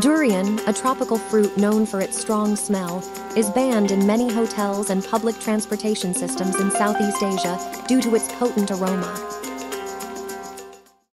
Durian, a tropical fruit known for its strong smell, is banned in many hotels and public transportation systems in Southeast Asia due to its potent aroma.